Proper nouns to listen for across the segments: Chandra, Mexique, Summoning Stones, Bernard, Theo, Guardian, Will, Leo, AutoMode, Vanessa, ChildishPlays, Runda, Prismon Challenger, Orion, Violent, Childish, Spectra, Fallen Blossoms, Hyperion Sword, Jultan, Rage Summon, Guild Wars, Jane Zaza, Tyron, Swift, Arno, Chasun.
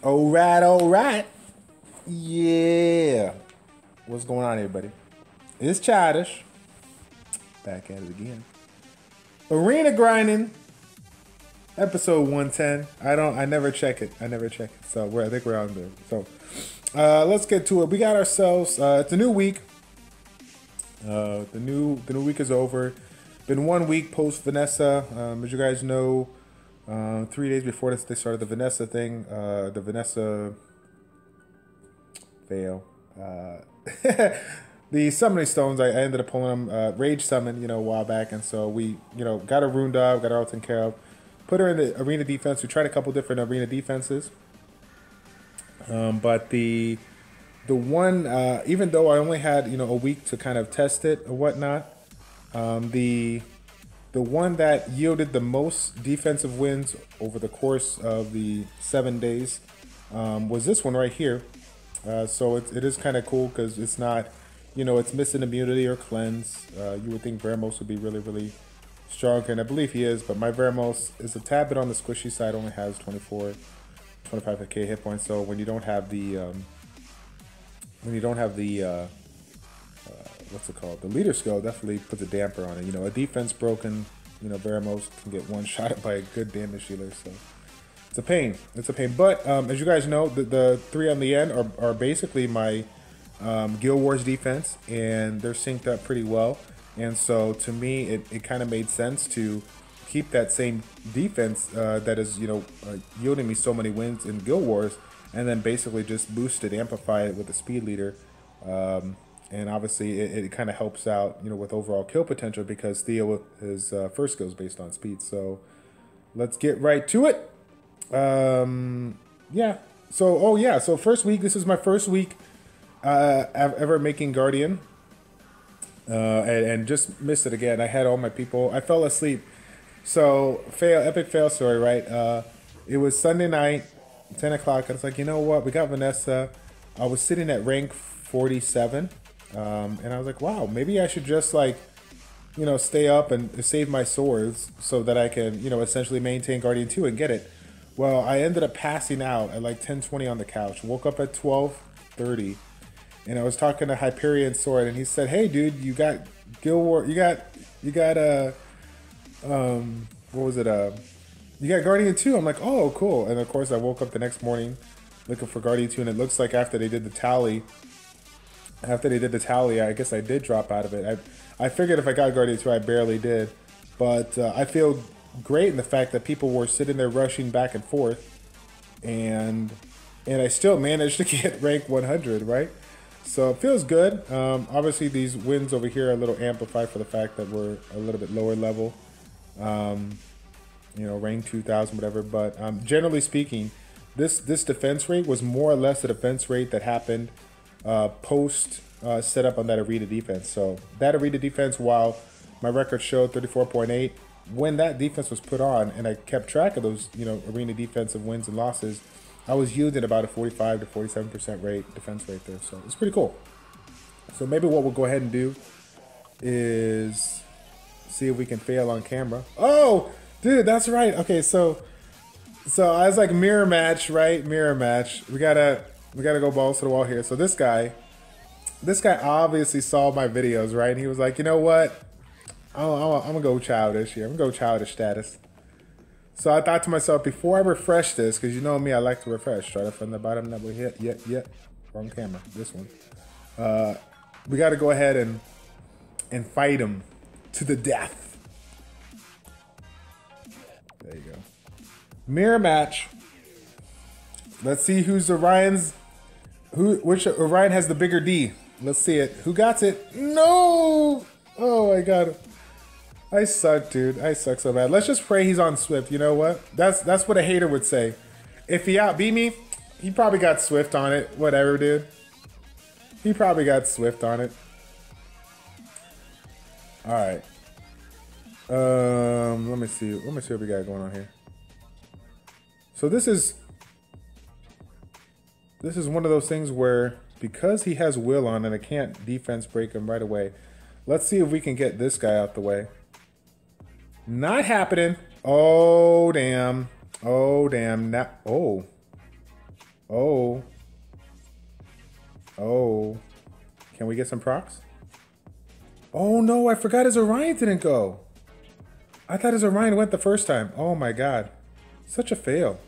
All right, all right. Yeah. What's going on, everybody? It's Childish. Back at it again. Arena grinding. Episode 110. I never check it. So I think we're on there. So let's get to it. We got ourselves. It's a new week. The new week is over. Been 1 week post Vanessa. As you guys know, 3 days before this, they started the Vanessa thing. The Vanessa fail. The Summoning Stones, I ended up pulling them, Rage Summon, a while back. And so we, got her Runda, got her all taken care of. Put her in the arena defense. We tried a couple different arena defenses. But the one, even though I only had, a week to kind of test it or whatnot, the one that yielded the most defensive wins over the course of the 7 days was this one right here. So it is kind of cool because it's not, it's missing immunity or cleanse. You would think Veramos would be really, really strong, and I believe he is, but my Veramos is a tad bit on the squishy side, only has 25k hit points. So when you don't have the, what's it called? The leader skill definitely puts a damper on it. A defense broken, Veramos can get one shot by a good damage dealer. So it's a pain. But as you guys know, the three on the end are basically my Guild Wars defense, and they're synced up pretty well. And so to me, it kind of made sense to keep that same defense that is, yielding me so many wins in Guild Wars, and then basically just boost it, amplify it with a speed leader. And obviously, it kind of helps out, with overall kill potential because Theo, his first skill is based on speed. So let's get right to it. Yeah. So, so first week, this is my first week ever making Guardian. And just missed it again. I had all my people. I fell asleep. So, epic fail story, right? It was Sunday night, 10 o'clock. I was like, we got Vanessa. I was sitting at rank 47. And I was like, wow, maybe I should just stay up and save my swords so that I can, essentially maintain Guardian 2 and get it. Well, I ended up passing out at 10:20 on the couch, woke up at 12:30, and I was talking to Hyperion Sword, and he said, hey dude, you got Guild War, you got Guardian 2. I'm like, oh, cool. And of course I woke up the next morning looking for Guardian 2, and it looks like after they did the tally, I guess I did drop out of it. I figured if I got Guardian 2, I barely did. But I feel great in the fact that people were sitting there rushing back and forth. And I still managed to get rank 100, right? So it feels good. Obviously, these wins over here are a little amplified for the fact that we're a little bit lower level. Rank 2,000, whatever. But generally speaking, this defense rate was more or less the defense rate that happened post setup on that arena defense. So that arena defense, while my record showed 34.8, when that defense was put on and I kept track of those, arena defensive wins and losses, I was yielding about a 45 to 47% rate defense rate there. So it's pretty cool. So maybe what we'll go ahead and do is see if we can fail on camera. Oh, dude, that's right. Okay, so I was like mirror match, right? Mirror match. We gotta go balls to the wall here. So this guy obviously saw my videos, right? And he was like, you know what? I'm gonna go Childish here. I'm gonna go Childish status. So I thought to myself, before I refresh this, because me, I like to refresh. Try to from the bottom number here. Yep. Wrong camera. This one. We gotta go ahead and fight him to the death. There you go. Mirror match. Let's see who's Orion's. Which Orion has the bigger D? Let's see it. Who got it? No! Oh, I got it. I suck, dude. I suck so bad. Let's just pray he's on Swift. You know what? That's what a hater would say. If he outbeat me, he probably got Swift on it. Whatever, dude. He probably got Swift on it. All right. Let me see. Let me see what we got going on here. So this is one of those things where, because he has Will on and I can't defense break him right away, let's see if we can get this guy out the way. Not happening. Oh, damn. Oh, damn. Now, oh. Oh. Oh. Can we get some procs? Oh no, I forgot his Orion didn't go. I thought his Orion went the first time. Oh my god. Such a fail.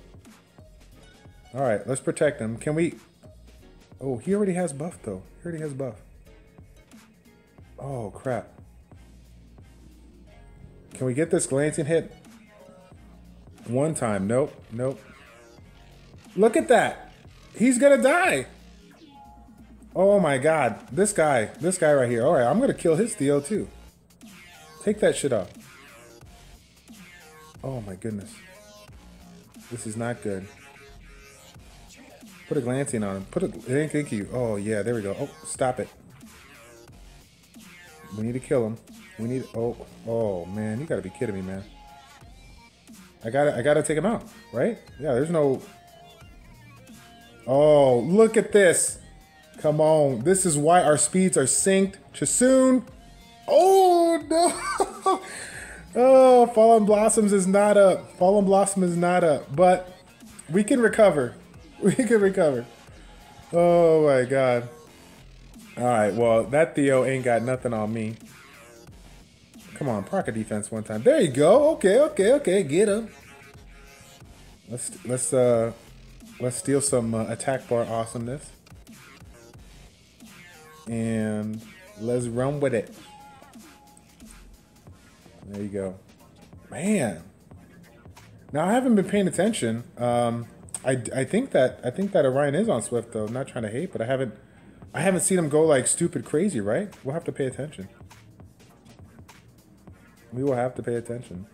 Alright, let's protect him. Can we... Oh, he already has buff though. He already has buff. Oh crap. Can we get this glancing hit? One time. Nope. Nope. Look at that. He's gonna die. Oh my god. This guy right here. Alright, I'm gonna kill his Theo too. Take that shit off. Oh my goodness. This is not good. Put a glancing on him. Put a thank you. Oh yeah, there we go. Oh, stop it. We need to kill him. We need oh man, you gotta be kidding me, man. I gotta take him out, right? Yeah, there's no... Oh, look at this. Come on. This is why our speeds are synced. Chasun. Oh, no. Oh, Fallen Blossoms is not up. Fallen Blossom is not up. But we can recover. We can recover. Oh, my God. All right. Well, that Theo ain't got nothing on me. Come on. Proc a defense one time. There you go. Okay, okay, okay. Get him. Let's steal some attack bar awesomeness. And let's run with it. There you go. Man. Now, I haven't been paying attention. I think that Orion is on Swift though. I'm not trying to hate, but I haven't seen him go like stupid crazy, right? We'll have to pay attention. We will have to pay attention.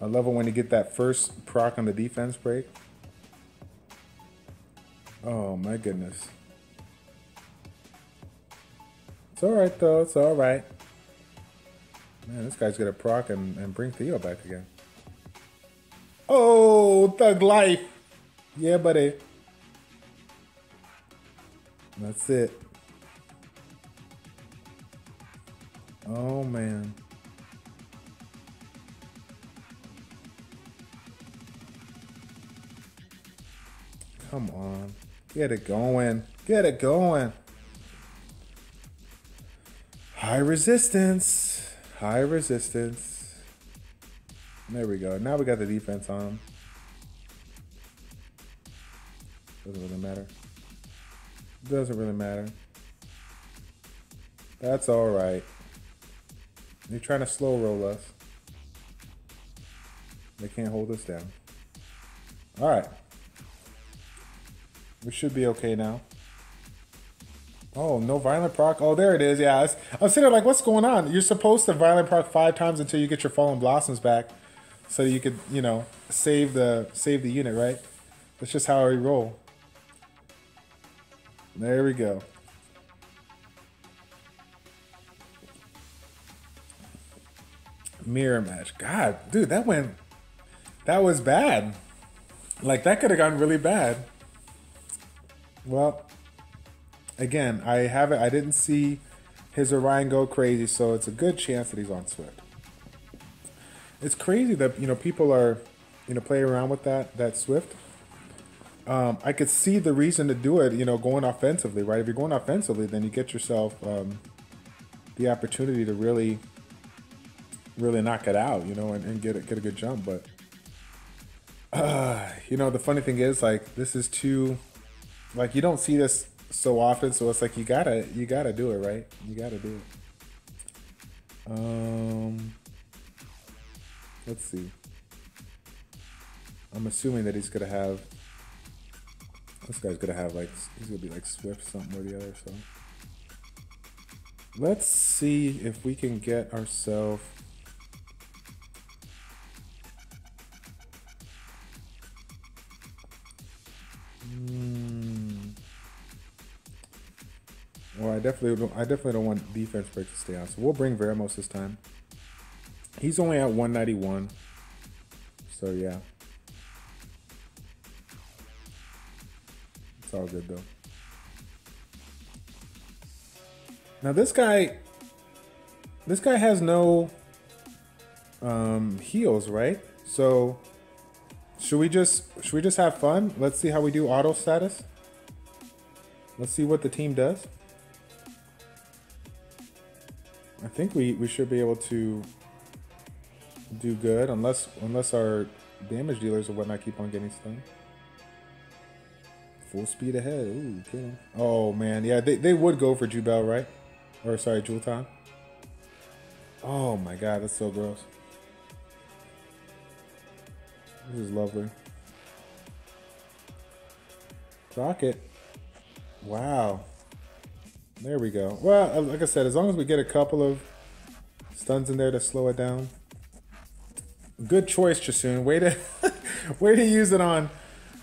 I love it when you get that first proc on the defense break. Oh my goodness. It's alright though, it's alright. Man, this guy's gonna proc and bring Theo back again. Oh, thug life! Yeah, buddy. That's it. Oh, man. Come on. Get it going. Get it going. High resistance. High resistance. There we go. Now we got the defense on him. Doesn't really matter. Doesn't really matter. That's all right. They're trying to slow roll us. They can't hold us down. All right. We should be okay now. Oh, no violent proc. Oh, there it is. Yeah, I'm sitting there like, what's going on? You're supposed to violent proc 5 times until you get your Fallen Blossoms back, so you could, you know, save the unit, right? That's just how we roll. There we go. Mirror match. God, dude, that went... That was bad. Like, that could have gone really bad. Well, again, I didn't see his Orion go crazy, so it's a good chance that he's on Swift. It's crazy that, you know, people are, you know, playing around with that Swift. I could see the reason to do it, you know, going offensively, right? If you're going offensively, then you get yourself the opportunity to really knock it out, you know, and get a good jump. But you know, the funny thing is, like, this is too... Like, you don't see this so often, so it's like you gotta do it, right? You gotta do it. Let's see. I'm assuming that he's gonna have... This guy's gonna have, like, he's gonna be like Swift something or the other, so... Let's see if we can get ourselves... Well, I definitely don't want defense break to stay on, so we'll bring Veramos this time. He's only at 191, so yeah, it's all good though. Now this guy has no heals, right? So should we just have fun? Let's see how we do auto status. Let's see what the team does. I think we should be able to do good unless our damage dealers or whatnot keep on getting stunned. Full speed ahead. Ooh, kill. Oh man, yeah, they would go for Jubel, right? Or sorry, Jultan. Oh my god, that's so gross. This is lovely. Rocket. Wow. There we go. Well, like I said, as long as we get a couple of stuns in there to slow it down. Good choice, Chasun. Way to use it on.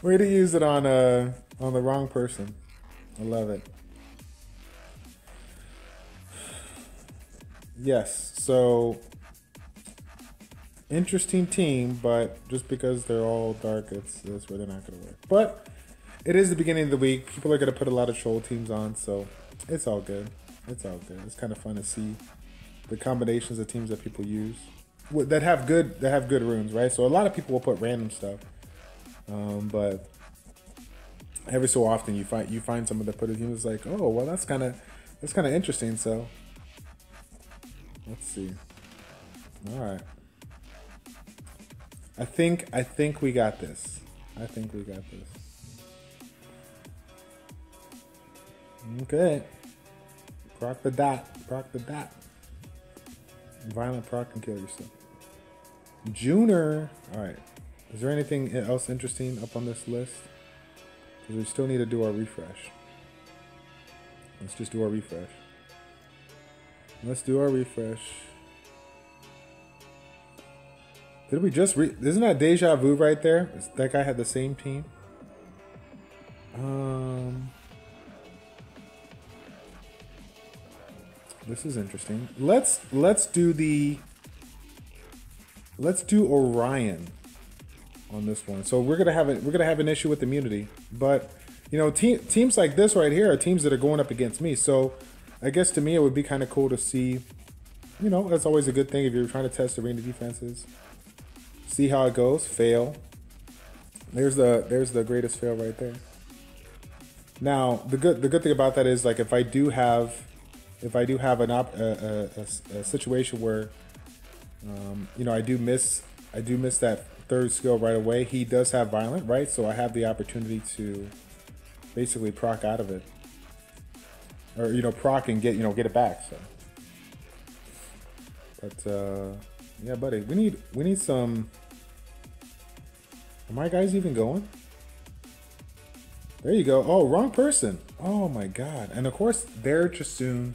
Way to use it on the wrong person. I love it. Yes. So. Interesting team, but just because they're all dark, that's where they're not going to work. But it is the beginning of the week. People are going to put a lot of troll teams on, so it's all good. It's all good. It's kind of fun to see the combinations of teams that people use that have good runes, right? So a lot of people will put random stuff, but every so often you find someone that put a rune. It's like, oh well, that's kind of interesting. So let's see. All right. I think we got this. I think we got this. Okay. Proc the dot. Proc the dot. Violent proc and kill yourself. Junior. Alright. Is there anything else interesting up on this list? Because we still need to do our refresh. Let's just do our refresh. Let's do our refresh. Did we just isn't that deja vu right there? That guy had the same team. This is interesting. Let's do Orion on this one. So we're gonna have an issue with immunity, but you know, teams like this right here are teams that are going up against me. So I guess to me it would be kind of cool to see. You know, that's always a good thing if you're trying to test arena defenses. See how it goes. Fail. There's the greatest fail right there. Now the good thing about that is, like, if I do have a situation where you know, I do miss that third skill right away. He does have violent, right? So I have the opportunity to basically proc out of it, or you know, proc and get it back. So, but. Yeah, buddy, we need some. Are my guys even going? There you go. Oh, wrong person. Oh my god. And of course, their Chasun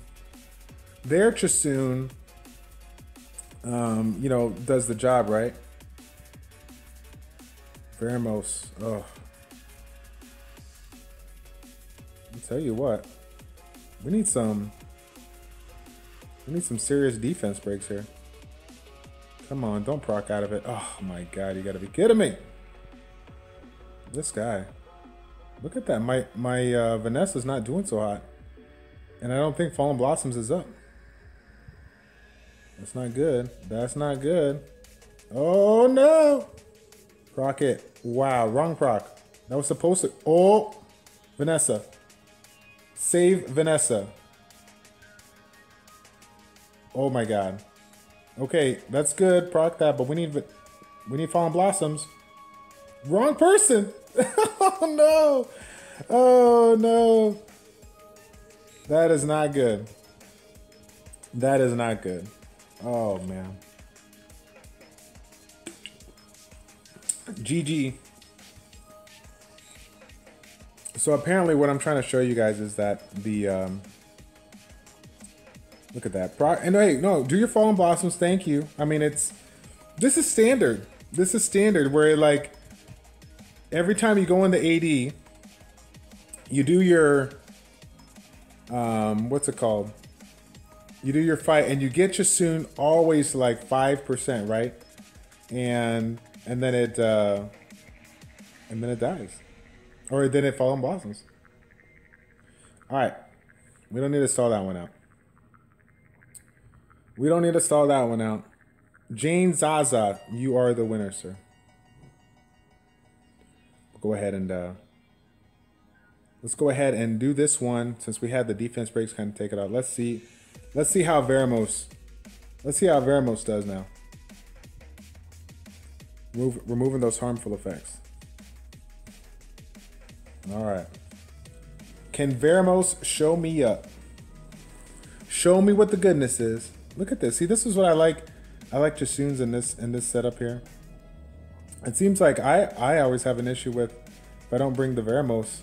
you know, does the job, right? Veramos. Oh. I'll tell you what. We need some serious defense breaks here. Come on, don't proc out of it. Oh my god, you gotta be kidding me. This guy. Look at that. My Vanessa's not doing so hot. And I don't think Fallen Blossoms is up. That's not good. That's not good. Oh no! Proc it. Wow, wrong proc. That was supposed to. Oh! Vanessa. Save Vanessa. Oh my god. Okay, that's good. Proc that, but we need Fallen Blossoms. Wrong person. Oh no! Oh no! That is not good. That is not good. Oh man. GG. So apparently, what I'm trying to show you guys is that the. Look at that. And hey, no, do your Fallen Blossoms. Thank you. I mean, this is standard. This is standard where, like, every time you go into AD, you do your, what's it called? You do your fight and you get Chasun always like 5%, right? And then it dies. Or then it Fallen Blossoms. All right. We don't need to stall that one out. Jane Zaza, you are the winner, sir. Go ahead and let's go ahead and do this one since we had the defense breaks. Kind of take it out. Let's see how Veramos. Let's see how Veramos does now. Removing those harmful effects. All right. Can Veramos show me up? Show me what the goodness is. Look at this. See, this is what I like. I like Chasun's in this setup here. It seems like I always have an issue with if I don't bring the Veramos.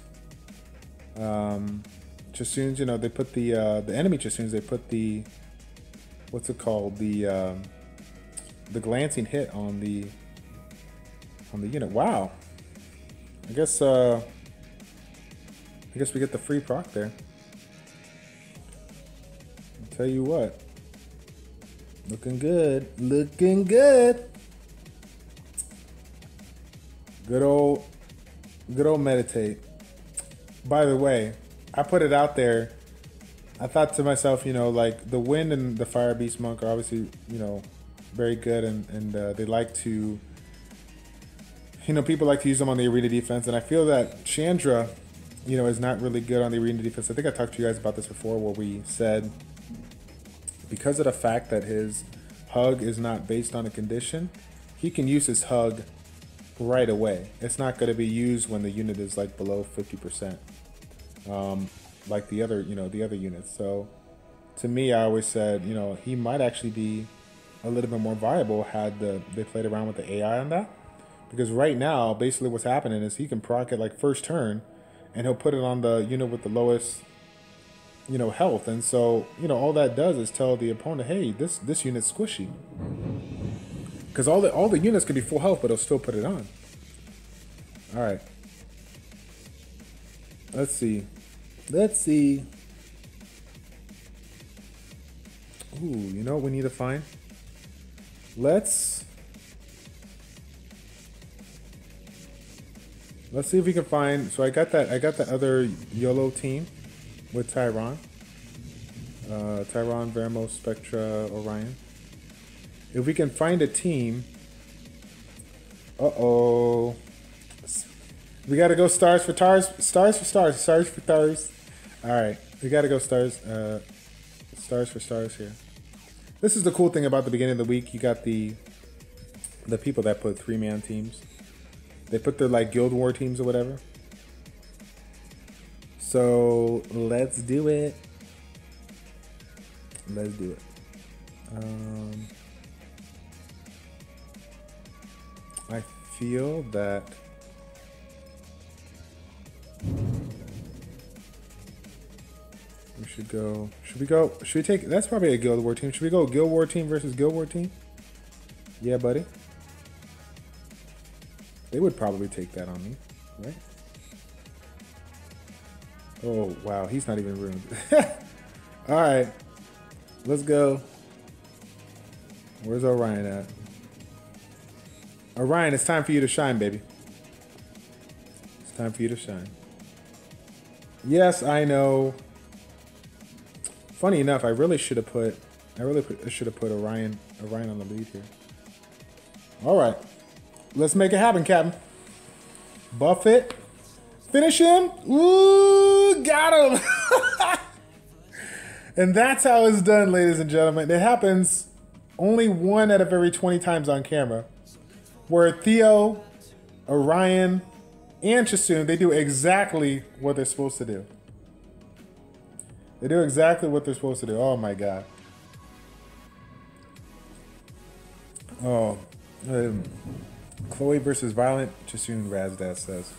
Chasuns, you know, they put the enemy Chasuns, they put the what's it called? The glancing hit on the unit. Wow. I guess we get the free proc there. I'll tell you what. Looking good. Looking good. Good old meditate. By the way, I put it out there. I thought to myself, you know, like the wind and the fire beast monk are obviously, you know, very good and they like to, you know, people like to use them on the arena defense. And I feel that Chandra, you know, is not really good on the arena defense. I think I talked to you guys about this before where we said because of the fact that his hug is not based on a condition, he can use his hug right away. It's not going to be used when the unit is like below 50%, like the other units. So to me, I always said, you know, he might actually be a little bit more viable had they played around with the AI on that, because right now basically what's happening is he can proc it like first turn and he'll put it on the unit with the lowest, you know, health. And so, you know, all that does is tell the opponent, hey, this unit's squishy. Because all the units could be full health, but it'll still put it on. All right. Let's see. Ooh, you know what we need to find? Let's see if we can find. So I got that other YOLO team with Tyron. Tyron, Veramos, Spectra, Orion. If we can find a team, we gotta go stars for stars. All right, we gotta go stars for stars here. This is the cool thing about the beginning of the week. You got the people that put 3-man teams. They put their like Guild War teams or whatever. So let's do it. Let's do it. I feel that we should go. Should we take? That's probably a Guild War team. Should we go Guild War team versus Guild War team? Yeah, buddy. They would probably take that on me, right? Oh wow, he's not even ruined. All right, let's go. Where's Orion at? Orion, it's time for you to shine, baby. It's time for you to shine. Yes, I know. Funny enough, I really should have put Orion on the lead here. All right, let's make it happen, Captain. Buff it, finish him. Ooh, got him. And that's how it's done, ladies and gentlemen. It happens only 1 out of every 20 times on camera, where Theo, Orion, and Chasun, they do exactly what they're supposed to do. They do exactly what they're supposed to do. Oh my God. Oh, Chloe versus Violent, Chasun, Razda says.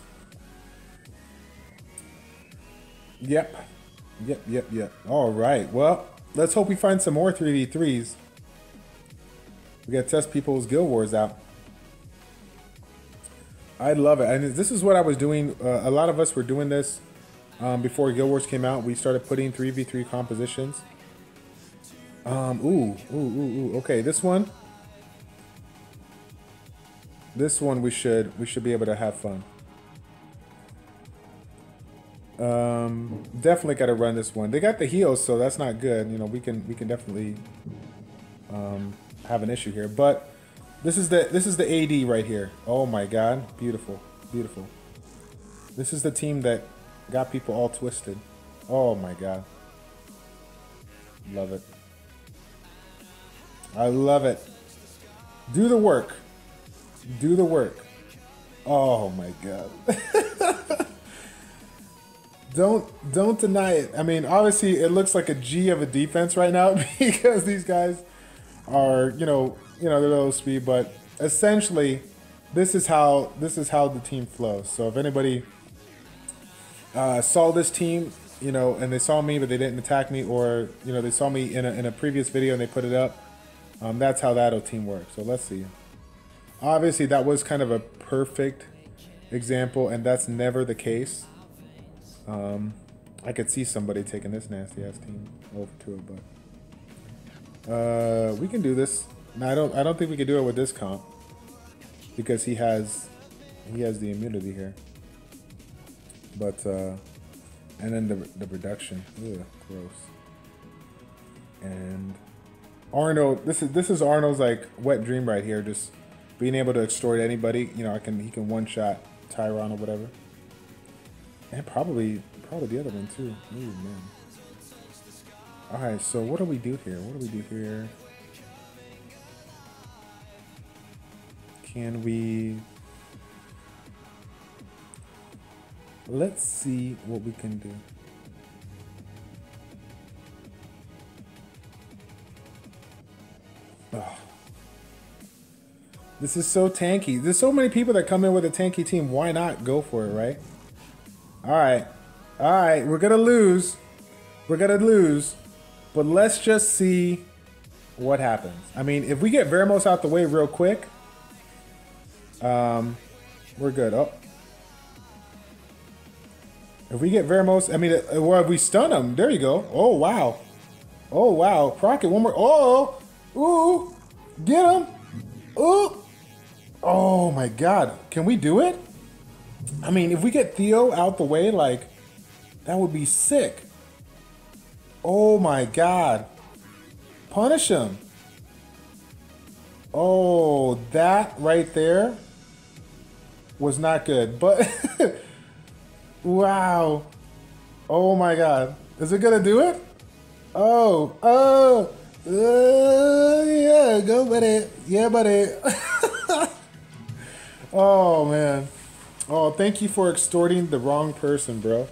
Yep. All right, well, let's hope we find some more 3v3s. We gotta test people's Guild Wars out. I love it. And this is what I was doing. A lot of us were doing this before Guild Wars came out. We started putting 3v3 compositions. Ooh. Okay, this one we should be able to have fun. Definitely got to run this one. They got the heals, so that's not good. You know, we can definitely have an issue here. But this is the AD right here. Oh my God, beautiful, beautiful. This is the team that got people all twisted. Oh my God, love it. I love it. Do the work. Do the work. Oh my God. Don't deny it. I mean, obviously it looks like a G of a defense right now because these guys are, you know, they're low speed, but essentially this is how the team flows. So if anybody saw this team, you know, and they saw me but they didn't attack me, or you know, they saw me in a previous video and they put it up, that's how that O team works. So let's see. Obviously that was kind of a perfect example, and that's never the case. I could see somebody taking this nasty ass team over to it, but we can do this. Now I don't think we can do it with this comp because he has the immunity here. But and then the reduction. Ugh, gross. And Arno, this is Arno's like wet dream right here, just being able to extort anybody. You know, he can one shot Tyron or whatever. And probably the other one too. Ooh, man. All right, so what do we do here? What do we do here? Can we? Let's see what we can do. Oh. This is so tanky. There's so many people that come in with a tanky team. Why not go for it, right? All right, we're gonna lose, but let's just see what happens. I mean, if we get Veramos out the way real quick, we're good. Oh, if we get Veramos, I mean, well, if we stun him, there you go. Oh wow, Crockett, one more. Oh, ooh, get him. Ooh, oh my God, can we do it? I mean, if we get Theo out the way, like, that would be sick. Oh my God. Punish him. Oh, that right there was not good, but wow. Oh my God. Is it gonna do it? Yeah, go buddy. Yeah, buddy. Oh man. Oh, thank you for extorting the wrong person, bro.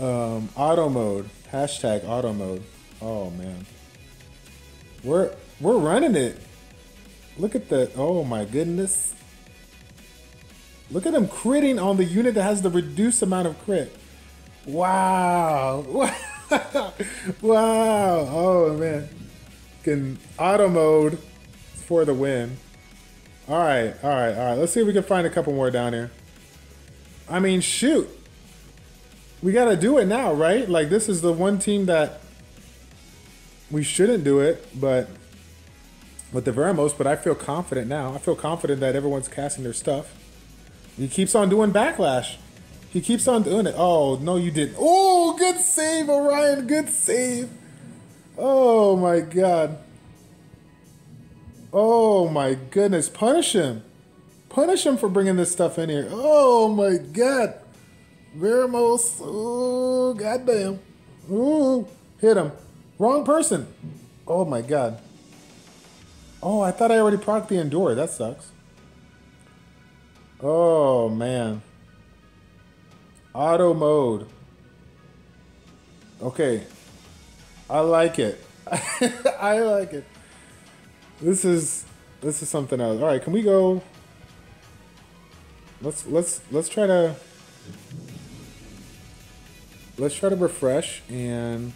Auto mode. Hashtag auto mode. Oh, man. We're running it. Look at the... Oh, my goodness. Look at him critting on the unit that has the reduced amount of crit. Wow. Wow. Oh, man. Can auto mode for the win. All right. Let's see if we can find a couple more down here. I mean, shoot. We got to do it now, right? Like, this is the one team that we shouldn't do it, but with the Veramos, but I feel confident now. I feel confident that everyone's casting their stuff. He keeps on doing backlash. He keeps on doing it. Oh, no, you didn't. Oh, good save, Orion. Good save. Oh, my God. Oh my goodness, punish him. Punish him for bringing this stuff in here. Oh my God. Veramos, oh, goddamn. Ooh, hit him. Wrong person. Oh my God. Oh, I thought I already procced the Endure, that sucks. Oh man. Auto mode. Okay, I like it. I like it. This is something else. All right, can we go? Let's try to refresh and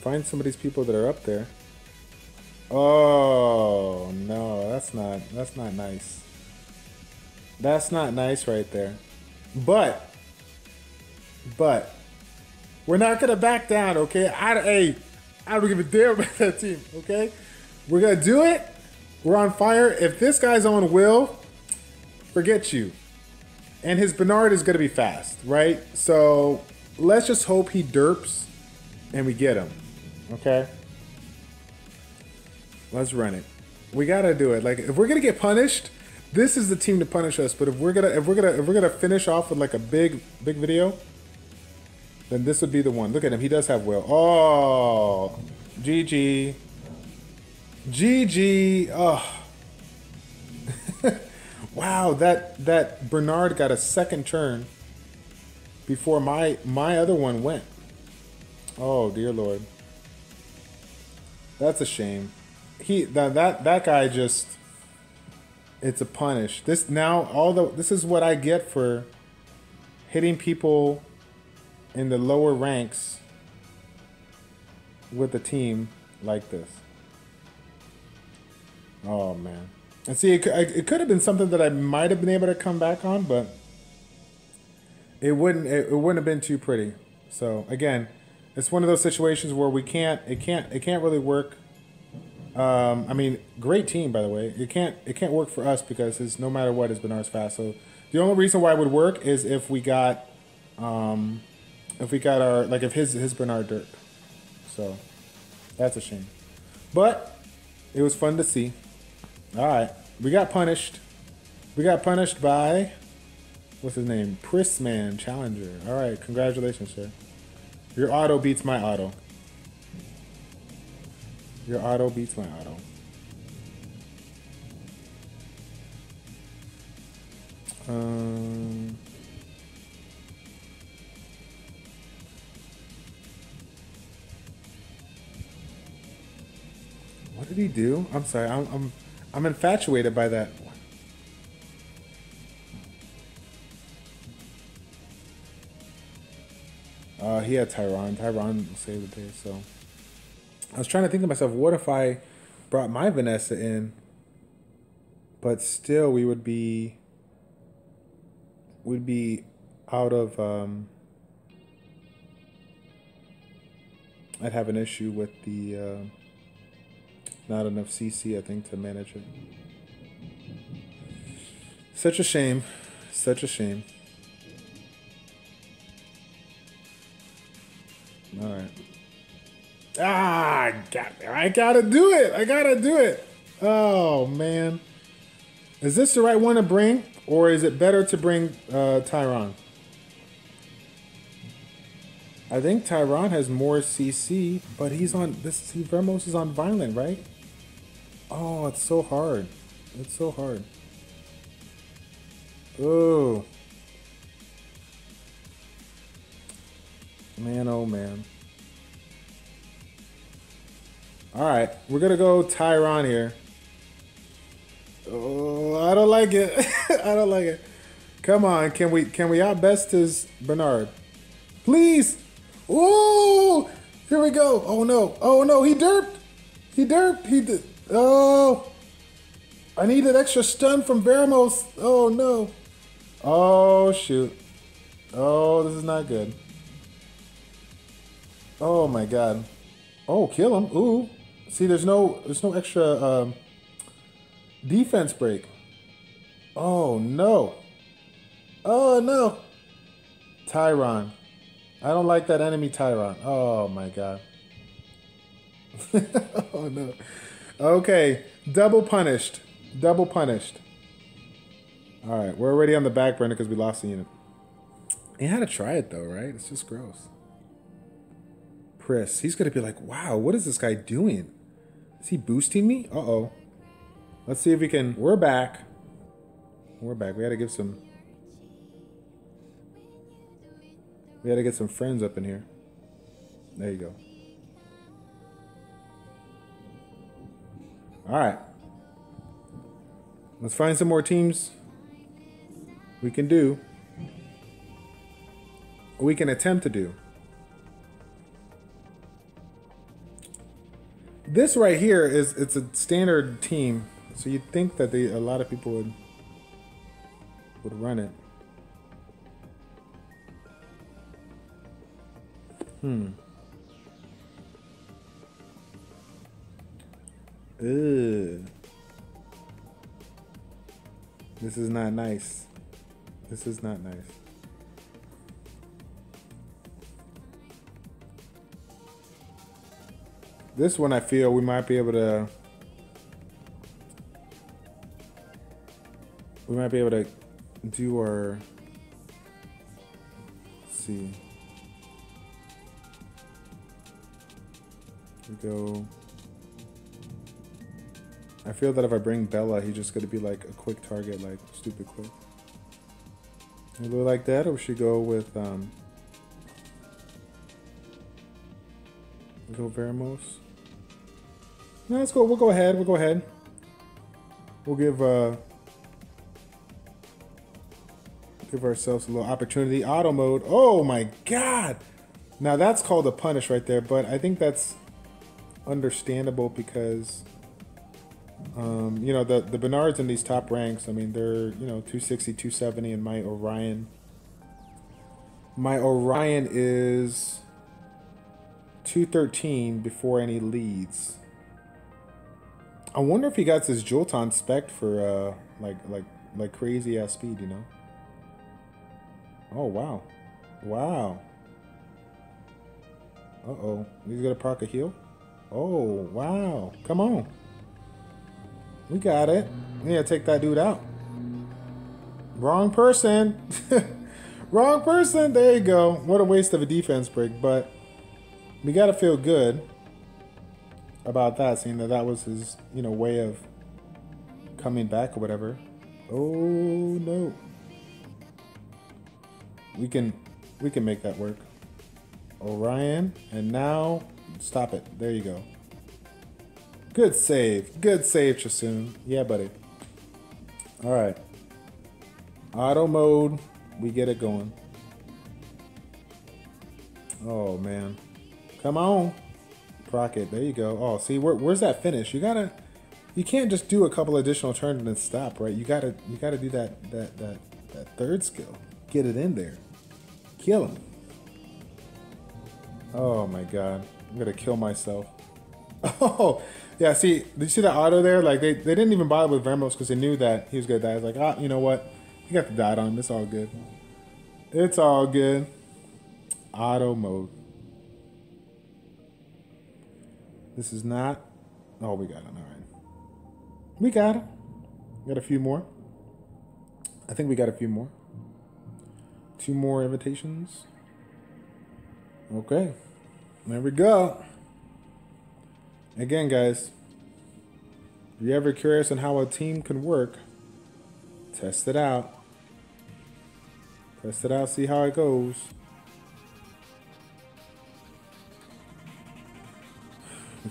find some of these people that are up there. Oh no, that's not nice. That's not nice right there. But we're not gonna back down, okay? I don't give a damn about that team, okay? We're gonna do it. We're on fire. If this guy's on Will, forget you. And his Bernard is gonna be fast, right? So let's just hope he derps and we get him, okay? Let's run it. We gotta do it. Like, if we're gonna get punished, this is the team to punish us. But if we're gonna finish off with like a big video, then this would be the one. Look at him. He does have Will. Oh, GG. GG. Oh. Wow, that Bernard got a second turn before my other one went. Oh, dear Lord. That's a shame. That guy just, it's a punish. This now, although this is what I get for hitting people in the lower ranks with a team like this. Oh man. And see, it could have been something that I might have been able to come back on, but it wouldn't have been too pretty. So again, it's one of those situations where we can't, it can't really work. I mean, great team, by the way. It can't work for us because it's, no matter what, it's Bernard's fast. So the only reason why it would work is if we got our, like, if his Bernard dirt. So that's a shame, but it was fun to see. All right, we got punished. We got punished by, what's his name? Prismon Challenger. All right, congratulations, sir. Your auto beats my auto. Your auto beats my auto. What did he do? I'm sorry. I'm infatuated by that one. He had Tyron. Tyron saved the day, so. I was trying to think to myself, what if I brought my Vanessa in, but still we would be, out of, I'd have an issue with the, not enough CC, I think, to manage it. Such a shame, such a shame. All right. Ah, I gotta do it. I gotta do it. Oh, man. Is this the right one to bring? Or is it better to bring Tyron? I think Tyron has more CC, but he's on this. Veramos is on Violent, right? Oh, it's so hard. It's so hard. Ooh. Man, oh, man. All right, we're gonna go Tyron here. Oh, I don't like it. I don't like it. Come on, can we outbest his Bernard? Please. Oh, here we go. Oh no. Oh no. He derped. He derped. He did. Oh, I need an extra stun from Veramos. Oh no. Oh shoot. Oh, this is not good. Oh my God. Oh, kill him. Ooh. See, there's no extra defense break. Oh no. Oh no. Tyron. I don't like that enemy Tyron. Oh my God. Oh no. Okay. Double punished. Double punished. Alright, we're already on the back burner because we lost the unit. You had to try it though, right? It's just gross. Pris, he's gonna be like, wow, what is this guy doing? Is he boosting me? Uh-oh. Let's see if we can. We're back. We're back. We gotta get some friends up in here. There you go. Alright. Let's find some more teams we can do. We can attempt to do. This right here is, it's a standard team. So you'd think that a lot of people would run it. Ugh. This is not nice. This is not nice. This one I feel we might be able to We might be able to do our... Let's see. We go... I feel that if I bring Bella, he's just going to be like a quick target, like stupid quick. We go like that, or we should go with... Go Veramos. No, let's go. We'll go ahead. We'll give ourselves a little opportunity. Auto mode. Oh my God! Now that's called a punish right there, but I think that's understandable because you know the Bernards in these top ranks. I mean, they're 260, 270, and my Orion. My Orion is 213 before any leads. I wonder if he got his Jultan spec for like crazy ass speed, you know? Oh wow, wow. Uh oh, he's gonna proc a heal. Oh wow, come on. We got it. Yeah, take that dude out. Wrong person. Wrong person. There you go. What a waste of a defense break, but. We gotta feel good about that, seeing that that was his, way of coming back or whatever. Oh no, we can make that work, Orion. And now stop it. There you go. Good save, Chasun. Yeah, buddy. All right, auto mode. We get it going. Oh man. Come on, proc it. There you go. Oh, see, where's that finish? You can't just do a couple additional turns and then stop, right? You gotta do that third skill. Get it in there. Kill him. Oh my God, I'm gonna kill myself. Oh, yeah. See, did you see that auto there? Like they didn't even bother with Veramos because they knew that he was gonna die. It's like, ah, you know what? He got the dot on him. It's all good. It's all good. Auto mode. This is not... Oh, we got him. All right. We got him. Got a few more. I think we got a few more. 2 more invitations. Okay. There we go. Again, guys. If you're ever curious on how a team can work, test it out. Test it out. See how it goes. We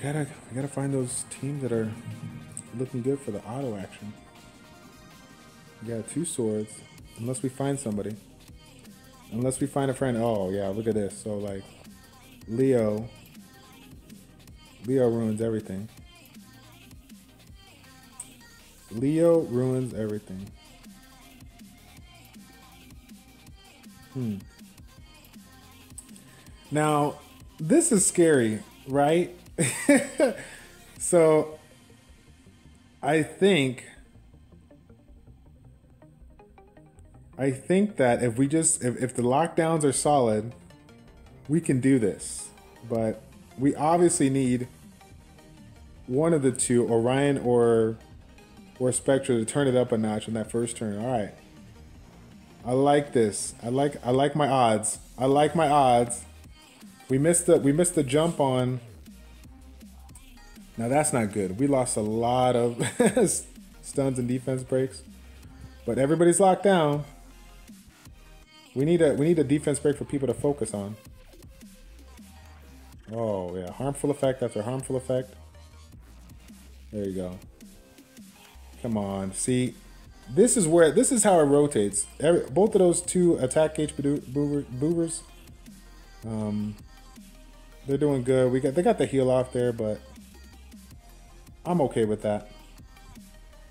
gotta find those teams that are looking good for the auto action. We got 2 swords. Unless we find somebody. Unless we find a friend. Oh yeah, look at this. So like, Leo ruins everything. Leo ruins everything. Hmm. Now, this is scary, right? So I think that if we just if the lockdowns are solid, we can do this, but we obviously need one of the two, Orion or Spectra, to turn it up a notch on that first turn. All right, I like this. I like my odds. I like my odds. We missed the jump on. Now that's not good. We lost a lot of stuns and defense breaks, but everybody's locked down. We need a defense break for people to focus on. Oh yeah, harmful effect after harmful effect. There you go. Come on, see, this is how it rotates. Both of those 2 attack gauge boobers, they're doing good. They got the heal off there, but. I'm okay with that.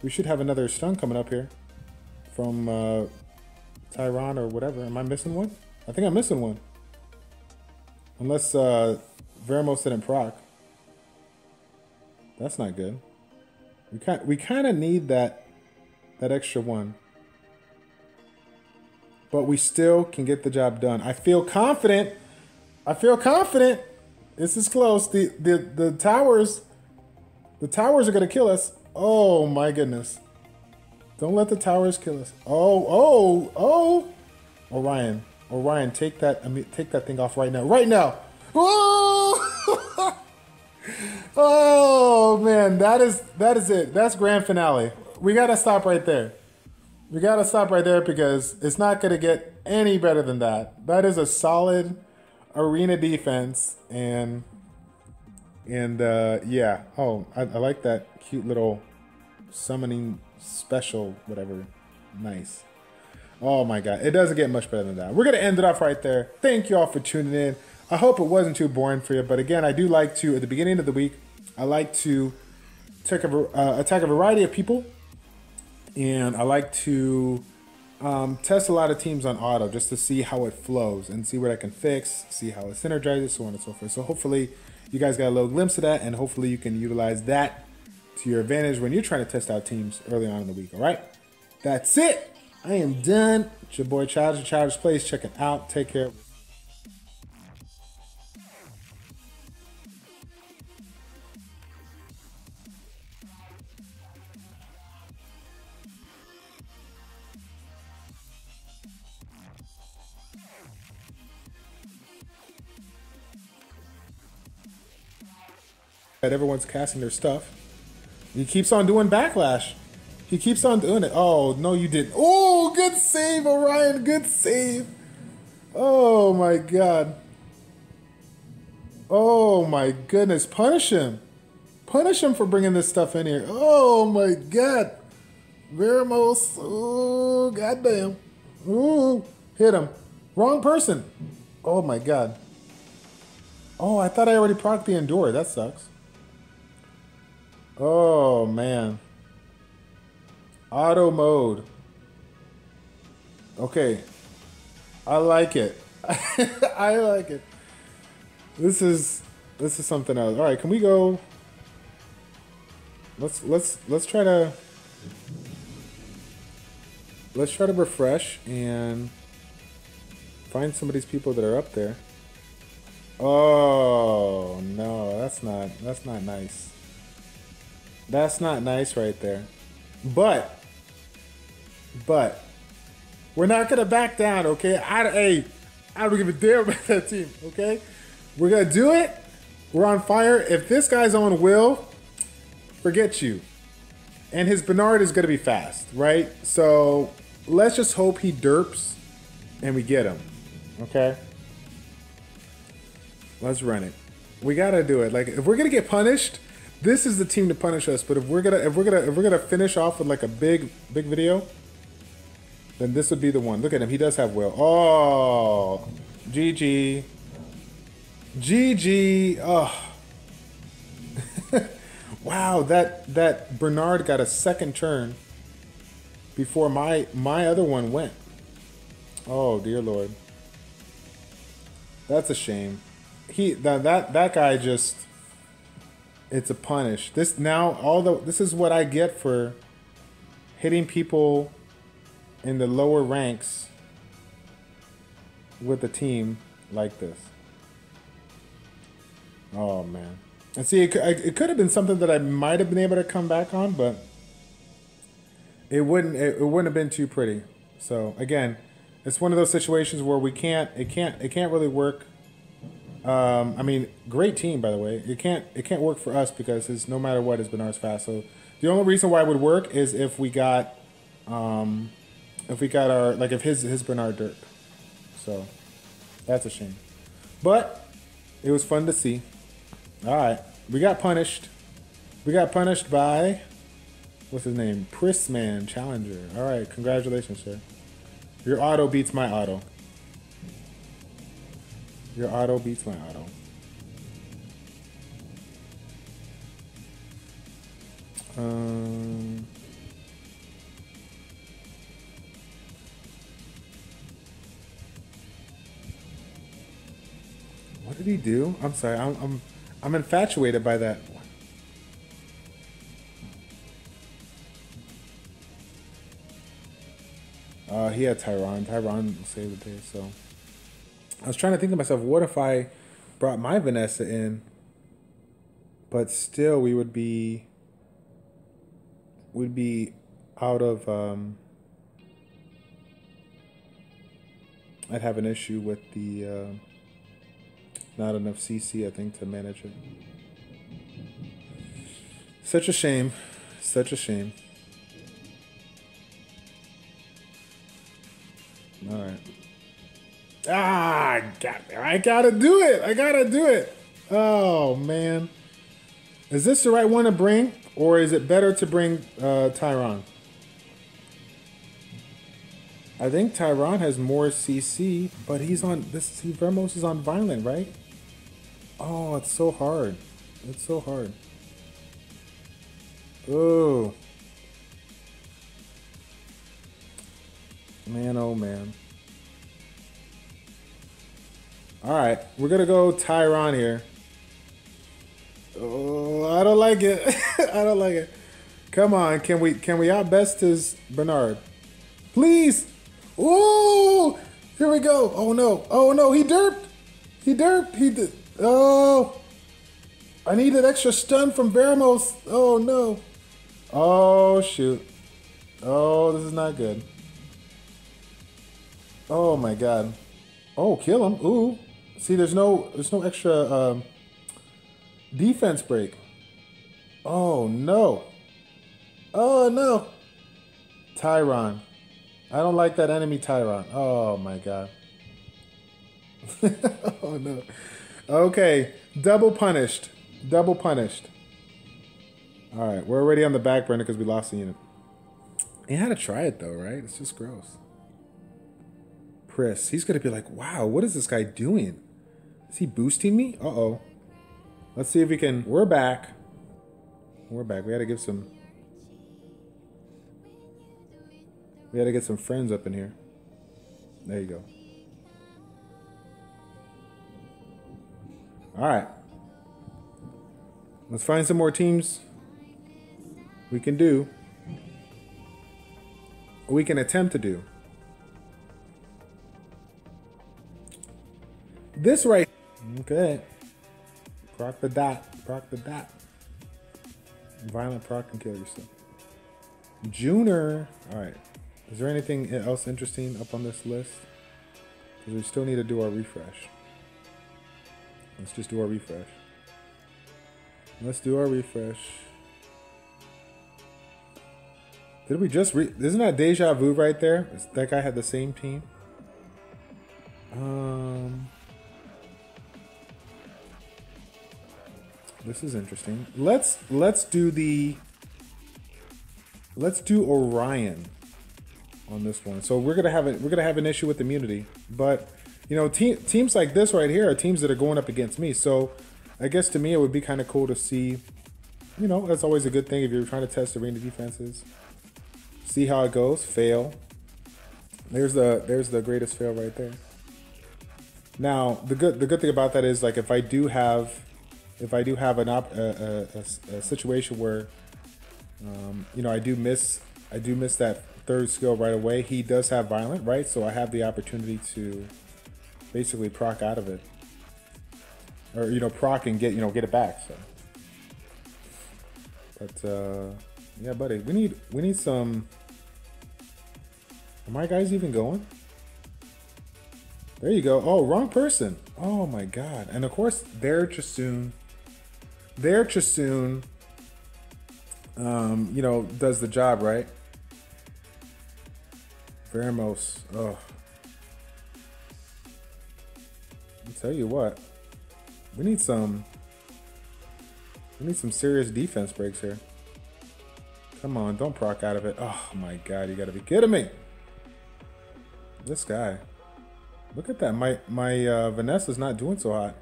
We should have another stun coming up here from Tyron or whatever. Am I missing one? I think I'm missing one. Unless Veramos didn't proc. That's not good. We kind of need that extra one. But we still can get the job done. I feel confident. I feel confident. This is close. The towers... The towers are gonna kill us. Oh my goodness. Don't let the towers kill us. Orion. Orion, take that thing off right now. Right now. Oh, oh man, that is it. That's grand finale. We gotta stop right there. We gotta stop right there because it's not gonna get any better than that. That is a solid arena defense, and yeah. Oh, I like that cute little summoning special, whatever. Nice. Oh my god, it doesn't get much better than that. We're gonna end it off right there. Thank you all for tuning in. I hope it wasn't too boring for you, but again, I do like to, at the beginning of the week, I like to attack a variety of people, and I like to test a lot of teams on auto just to see how it flows and see what I can fix, see how it synergizes, so on and so forth. So hopefully you guys got a little glimpse of that, and hopefully you can utilize that to your advantage when you're trying to test out teams early on in the week, all right? That's it. I am done. It's your boy Childish, ChildishPlays. Check it out. Take care. That everyone's casting their stuff. He keeps on doing backlash. He keeps on doing it. Oh, no, you didn't. Oh, good save, Orion. Good save. Oh, my God. Oh, my goodness. Punish him. Punish him for bringing this stuff in here. Oh, my God. Veramos. Oh, goddamn. Ooh, hit him. Wrong person. Oh, my God. Oh, I thought I already procced the Endure. That sucks. Oh, man. Auto mode. Okay. I like it. I like it. This is something else. All right, can we go? Let's try to refresh and find some of these people that are up there. Oh, no, that's not nice. That's not nice right there. But we're not gonna back down, okay? I don't give a damn about that team, okay? We're gonna do it. We're on fire. If this guy's on Will, forget you. And his Bernard is gonna be fast, right? So let's just hope he derps and we get him, okay? Let's run it. We gotta do it. Like, if we're gonna get punished, this is the team to punish us. But if we're gonna finish off with like a big video, then this would be the one. Look at him. He does have Will. Oh, GG, GG. Oh, wow. That Bernard got a second turn before my other one went. Oh dear Lord. That's a shame. That guy just. It's a punish. This now, although this is what I get for hitting people in the lower ranks with a team like this. Oh man! And see, it could have been something that I might have been able to come back on, but it wouldn't have been too pretty. So again, it's one of those situations where it can't really work. I mean, great team, by the way. It can't work for us because it's no matter what, it's Bernard's fast. So the only reason why it would work is if we got our, like, if his Bernard dirt. So that's a shame, but it was fun to see. All right, we got punished. We got punished by what's his name, Prismon Challenger. All right, congratulations, sir. Your auto beats my auto. Your auto beats my auto. What did he do? I'm sorry. I'm infatuated by that. He had Tyron. Tyron saved the day, so. I was trying to think to myself, what if I brought my Vanessa in, but still we would be out of, I'd have an issue with the, not enough CC, I think, to manage it. Such a shame. Such a shame. All right. Ah, I gotta do it. I gotta do it. Oh, man. Is this the right one to bring? Or is it better to bring Tyron? I think Tyron has more CC, but he's on this. See, Veramos is on Violent, right? Oh, it's so hard. It's so hard. Oh. Man, oh man. All right, we're gonna go Tyron here. Oh, I don't like it. I don't like it. Come on, can we outbest his Bernard? Please. Oh, here we go. Oh no. Oh no. He derped. He derped. He did. Oh, I need an extra stun from Veramos. Oh no. Oh shoot. Oh, this is not good. Oh my god. Oh, kill him. Ooh. See, there's no extra defense break. Oh no. Oh no. Tyron. I don't like that enemy Tyron. Oh my god. Oh no. Okay, double punished. Double punished. All right, we're already on the back burner because we lost the unit. You had to try it though, right? It's just gross. Pris, he's gonna be like, wow, what is this guy doing? Is he boosting me? Uh-oh. Let's see if we can, we're back. We're back, we gotta give some. We gotta get some friends up in here. There you go. Alright. Let's find some more teams we can do. We can attempt to do. This right. Okay. Proc the dot. Proc the dot. Violent proc and kill yourself. Junior. Alright. Is there anything else interesting up on this list? Because we still need to do our refresh. Let's just do our refresh. Let's do our refresh. Did we just isn't that deja vu right there? That guy had the same team. This is interesting. Let's do Orion on this one. So we're gonna have an issue with immunity, but you know, teams like this right here are teams that are going up against me. So I guess to me it would be kind of cool to see, you know, that's always a good thing if you're trying to test arena defenses. See how it goes. Fail. There's the greatest fail right there. Now the good thing about that is, like, if I do have a situation where you know, I do miss that third skill right away, he does have Violent, right? So I have the opportunity to basically proc out of it, or, you know, proc and get, you know, get it back. So, but yeah, buddy, we need some. Are my guys even going? There you go. Oh, wrong person. Oh my god. And of course, their Chasun. Their Chasun. You know, does the job, right? Veramos. Oh, I'll tell you what. We need some serious defense breaks here. Come on, don't proc out of it. Oh my god, you gotta be kidding me. This guy. Look at that. My Vanessa's not doing so hot.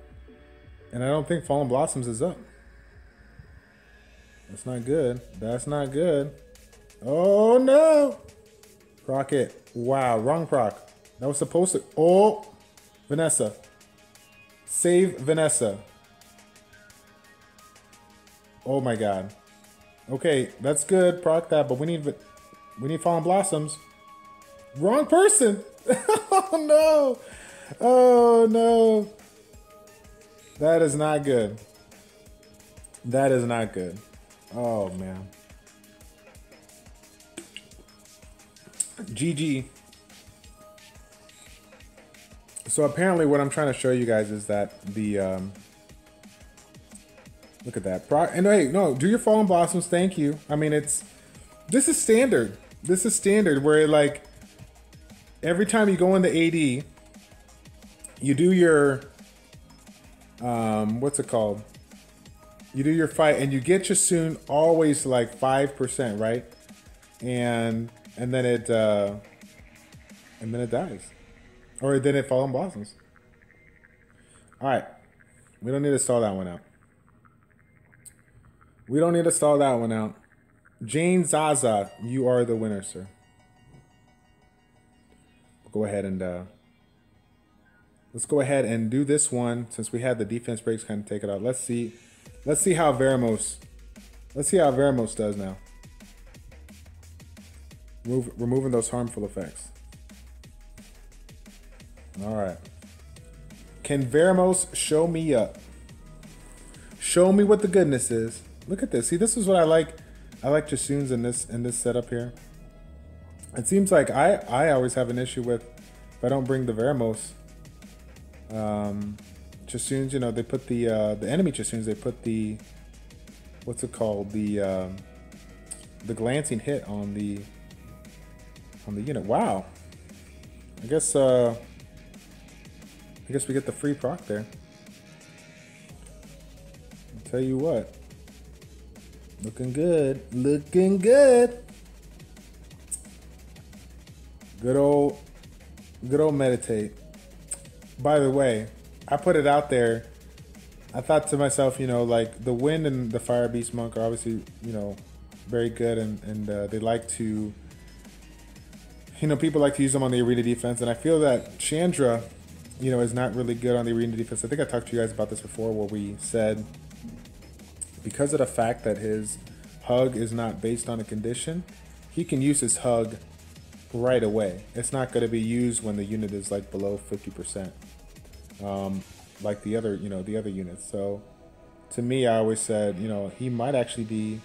And I don't think Fallen Blossoms is up. That's not good. That's not good. Oh no! Proc it. Wow, wrong proc. That was supposed to. Oh, Vanessa. Save Vanessa. Oh my god. Okay, that's good. Proc that, but we need Fallen Blossoms. Wrong person. Oh no. Oh no. That is not good. That is not good. Oh man. GG. So apparently what I'm trying to show you guys is that the, look at that. And hey, no, do your Fallen Blossoms, thank you. I mean, it's, this is standard. This is standard where like, every time you go into AD, you do your, what's it called? You do your fight and you get Chasun always like 5%, right? And then it, and then it dies. Or then it Fallen Blossoms. All right, we don't need to stall that one out. We don't need to stall that one out. Jane Zaza, you are the winner, sir. Go ahead and let's go ahead and do this one since we had the defense breaks kind of take it out. Let's see how Veramos, does now. Removing those harmful effects. All right. Can Veramos show me up? Show me what the goodness is. Look at this. See, this is what I like. I like Chasun's in this setup here. It seems like I always have an issue with if I don't bring the Veramos. Chasuns, you know, they put the enemy Chasuns, they put the what's it called? The glancing hit on the unit. Wow. I guess we get the free proc there. I'll tell you what. Looking good. Looking good. Good old meditate. By the way, I put it out there. I thought to myself, you know, like the wind and the fire beast monk are obviously, you know, very good and they like to, you know, people like to use them on the arena defense. And I feel that Chandra, you know, is not really good on the arena defense. I think I talked to you guys about this before where we said because of the fact that his hug is not based on a condition, he can use his hug right away. It's not going to be used when the unit is like below 50%, like the other units. So to me, I always said, you know, he might actually be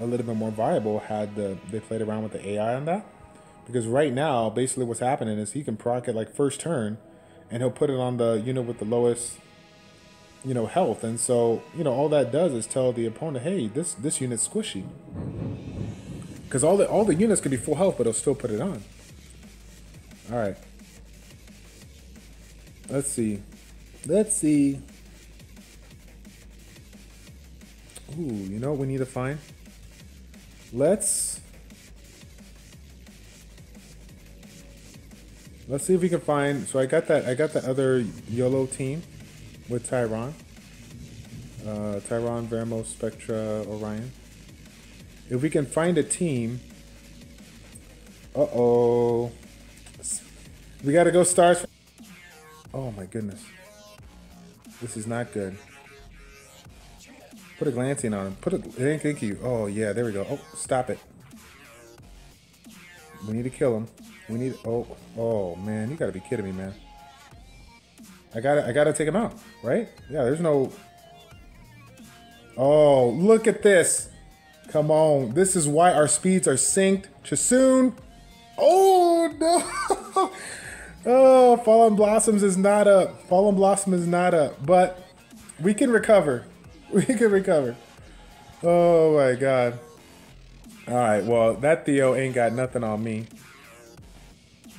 a little bit more viable had they played around with the AI on that. Because right now, basically what's happening is he can proc it like first turn, and he'll put it on the unit with the lowest, you know, health. And so, you know, all that does is tell the opponent, hey, this unit's squishy. Because all the units could be full health, but it'll still put it on. All right. Let's see. Let's see. Ooh, you know what we need to find? Let's see if we can find. So I got that other YOLO team with Tyron. Tyron, Veramos, Spectra, Orion. If we can find a team. Uh-oh. We gotta go stars. Oh my goodness. This is not good. Put a glancing on him. Thank you. Oh yeah, there we go. Oh, stop it. We need to kill him. We need, oh man, you gotta be kidding me, man. I gotta take him out, right? Yeah, there's no, oh, look at this. Come on, this is why our speeds are synced. Chasun, oh no. Oh, Fallen Blossoms is not up. Fallen Blossom is not up, but we can recover. We can recover. Oh my God. All right, well, that Theo ain't got nothing on me.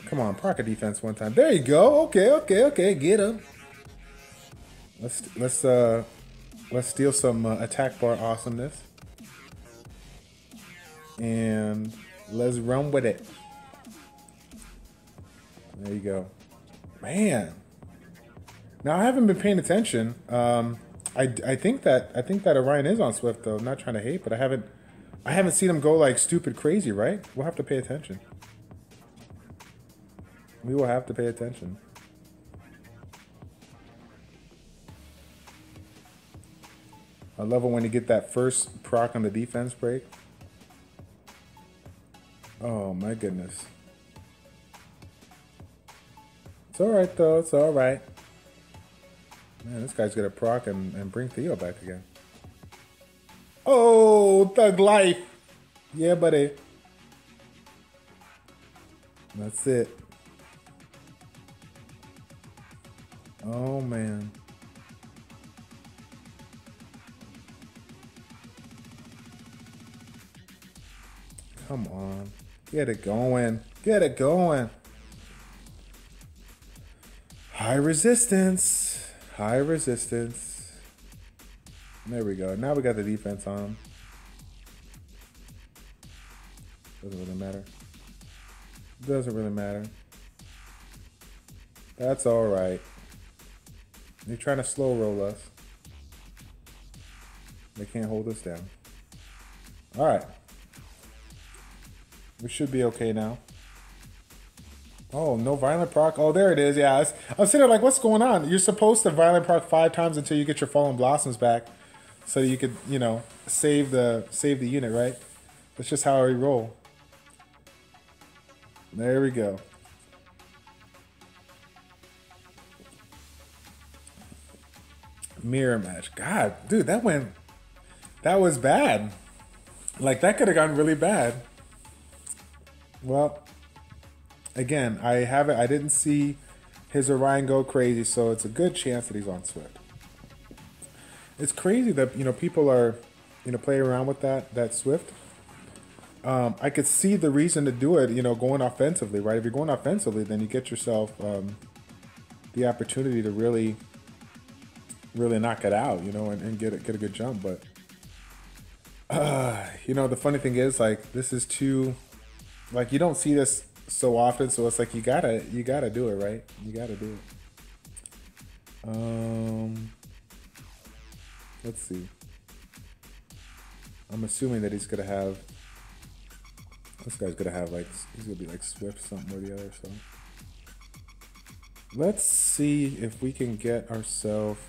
Come on, proc a defense one time. There you go. Okay. Get him. Let's steal some attack bar awesomeness. And let's run with it. There you go. Man. Now I haven't been paying attention. I think that Orion is on Swift though. I'm not trying to hate, but I haven't seen him go like stupid crazy, right? We'll have to pay attention. We will have to pay attention. I love it when you get that first proc on the defense break. Oh my goodness. It's alright though, it's alright. Man, this guy's gonna proc and bring Theo back again. Oh, thug life! Yeah, buddy. That's it. Oh, man. Come on. Get it going. Get it going. High resistance. High resistance. There we go. Now we got the defense on him. Doesn't really matter. Doesn't really matter. That's all right. They're trying to slow roll us. They can't hold us down. All right. We should be okay now. Oh, no violent proc. Oh, there it is. Yeah, I'm sitting there like, what's going on? You're supposed to violent proc 5 times until you get your Fallen Blossoms back, so you could, you know, save the unit, right? That's just how we roll. There we go. Mirror match. God, dude, that went. That was bad. Like, that could have gone really bad. Well, again, I didn't see his Orion go crazy, so it's a good chance that he's on Swift. It's crazy that, you know, people are, you know, playing around with that Swift. I could see the reason to do it, you know, going offensively, right? If you're going offensively, then you get yourself the opportunity to really knock it out, you know, and get a good jump. But, you know, the funny thing is, like, this is too... Like, you don't see this so often, so it's like you gotta do it, right? You gotta do it. Let's see. I'm assuming that he's gonna have. This guy's gonna have, like, he's gonna be like Swift something or the other. So let's see if we can get ourselves.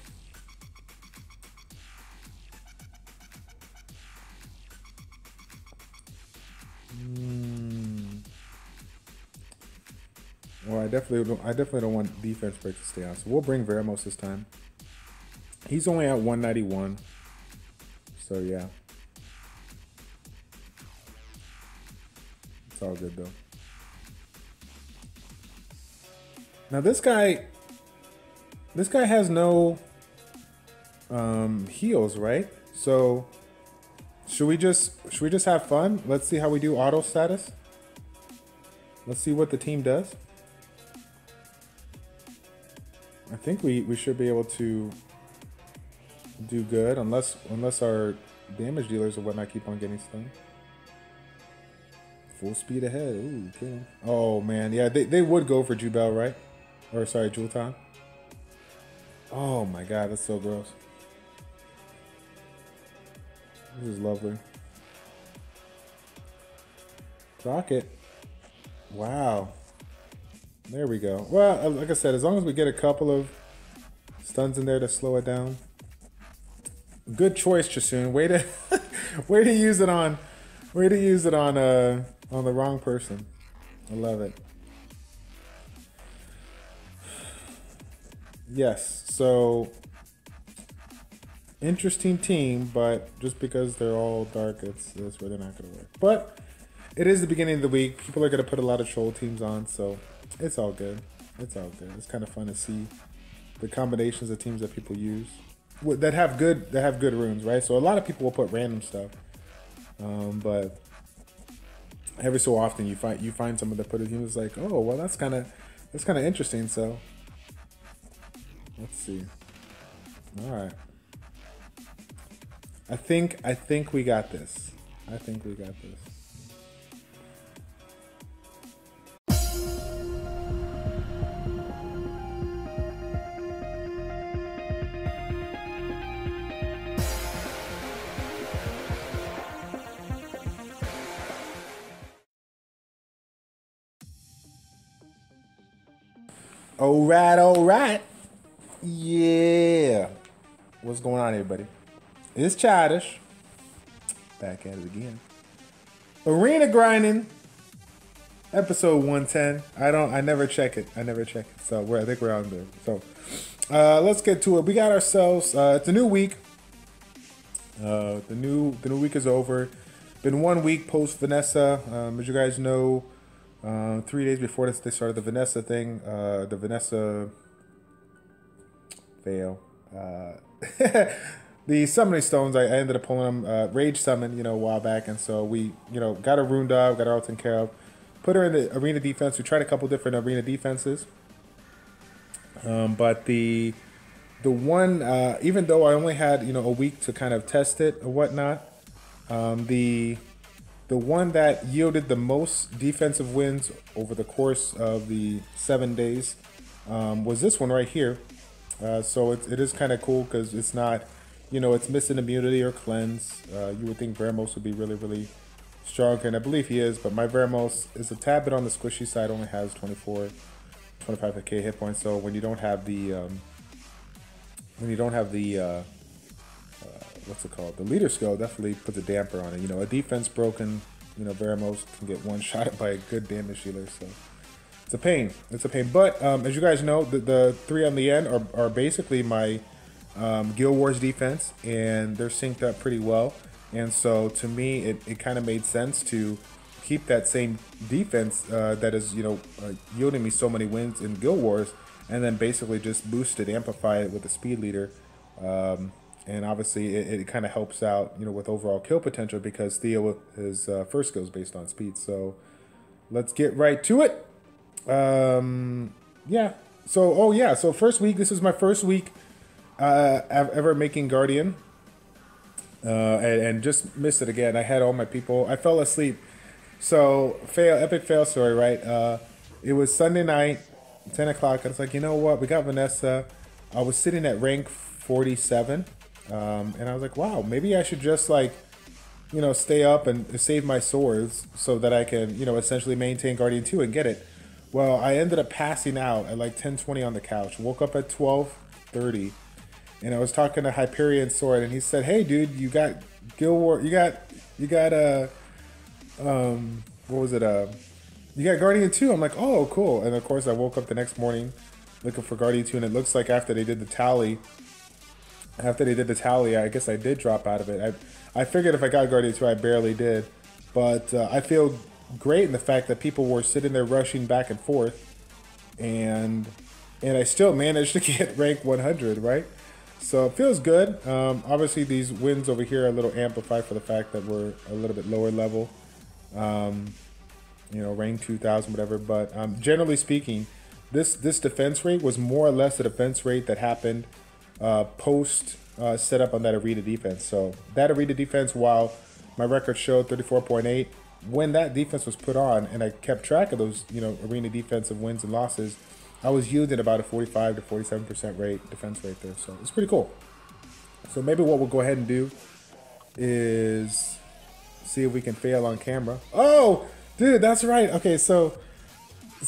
Well, I definitely don't want defense break to stay out. So we'll bring Veramos this time. He's only at 191. So yeah. It's all good though. Now this guy has no heals, right? So should we just have fun? Let's see how we do auto status. Let's see what the team does. I think we should be able to do good unless our damage dealers or whatnot keep on getting stung. Full speed ahead. Ooh, kill him. Oh man, yeah, they would go for Jubel, right? Or sorry, Jultan. Oh my god, that's so gross. This is lovely. Rock it. Wow. There we go. Well, like I said, as long as we get a couple of stuns in there to slow it down. Good choice, Chasun. Way to use it on. Way to use it on the wrong person. I love it. Yes. So interesting team, but just because they're all dark, it's really not going to work. But it is the beginning of the week. People are going to put a lot of troll teams on, so. It's all good. It's all good. It's kind of fun to see the combinations of teams that people use that have good runes, right? So a lot of people will put random stuff, but every so often you find someone that put a team that's like, oh well, that's kind of interesting. So let's see. All right. I think we got this. I think we got this. Alright, alright. Yeah. What's going on, everybody? It's Childish. Back at it again. Arena grinding. Episode 110. I never check it. So I think we're on there. So let's get to it. We got ourselves it's a new week. The new week is over. Been 1 week post Vanessa. As you guys know, 3 days before this, they started the Vanessa thing. The Vanessa fail. The Summoning Stones, I ended up pulling them, Rage Summon, you know, a while back. And so we, you know, got a Runda, got her all taken care of. Put her in the arena defense. We tried a couple different arena defenses. But the one, even though I only had, you know, a week to kind of test it or whatnot, the one that yielded the most defensive wins over the course of the 7 days was this one right here. So it is kind of cool because it's not, you know, it's missing immunity or cleanse. You would think Veramos would be really, really strong, and I believe he is, but my Veramos is a tad bit on the squishy side, only has 24-25k hit points. So when you don't have the what's it called? The leader skill definitely puts a damper on it. You know, a defense broken, you know, Veramos can get one shot by a good damage dealer. So it's a pain. It's a pain. But as you guys know, the three on the end are basically my Guild Wars defense, and they're synced up pretty well. And so to me, it kind of made sense to keep that same defense that is, you know, yielding me so many wins in Guild Wars, and then basically just boost it, amplify it with the speed leader. And obviously, it kind of helps out, you know, with overall kill potential because Theo, his first skill is based on speed. So let's get right to it. Yeah. So, oh yeah. So first week, this is my first week ever making Guardian. And just missed it again. I had all my people. I fell asleep. So epic fail story, right? It was Sunday night, 10 o'clock. I was like, you know what? We got Vanessa. I was sitting at rank 47. And I was like, wow, maybe I should just, like, you know, stay up and save my swords so that I can, you know, essentially maintain Guardian 2 and get it. Well, I ended up passing out at like 10:20 on the couch, woke up at 12:30, and I was talking to Hyperion Sword, and he said, hey dude, you got Guild War, you got what was it, you got Guardian 2. I'm like, oh cool. And of course I woke up the next morning looking for Guardian 2, and it looks like after they did the tally, I guess I did drop out of it. I figured if I got Guardian 2, I barely did. But I feel great in the fact that people were sitting there rushing back and forth. And I still managed to get rank 100, right? So it feels good. Obviously, these wins over here are a little amplified for the fact that we're a little bit lower level. You know, rank 2,000, whatever. But generally speaking, this defense rate was more or less the defense rate that happened post setup on that arena defense. So that arena defense, while my record showed 34.8, when that defense was put on and I kept track of those, you know, arena defensive wins and losses, I was yielding about a 45 to 47% rate defense rate there. So it's pretty cool. So maybe what we'll go ahead and do is see if we can fail on camera. Oh, dude, that's right. Okay, so